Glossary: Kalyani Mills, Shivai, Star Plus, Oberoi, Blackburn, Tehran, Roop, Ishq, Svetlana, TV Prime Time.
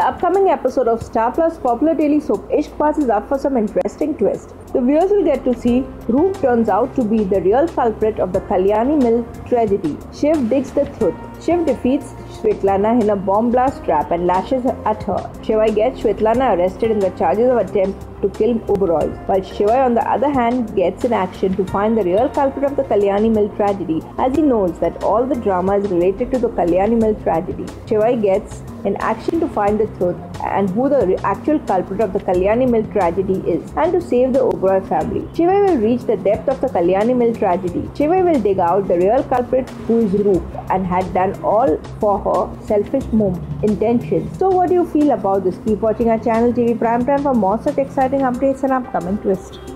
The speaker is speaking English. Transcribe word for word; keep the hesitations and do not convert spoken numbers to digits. The upcoming episode of Star Plus popular daily soap Ishq passes up for some interesting twists. The viewers will get to see Roop turns out to be the real culprit of the Kalyani Mills tragedy. Shiv digs the truth. Shiv defeats Svetlana in a bomb blast trap and lashes at her. Shivai gets Svetlana arrested in the charges of attempt to kill Oberoi, while Shivai on the other hand gets in action to find the real culprit of the Kalyani Mills tragedy, as he knows that all the drama is related to the Kalyani Mills tragedy. Shivai gets in action to find the truth and who the actual culprit of the Kalyani Mills tragedy is, and to save the Oberoi family. Shivai will reach the depth of the Kalyani Mills tragedy. Shivai will dig out the real culprit, who is Roop, and had done all for her selfish intentions. So what do you feel about this? Keep watching our channel T V Prime Time for more such exciting updates and upcoming twists.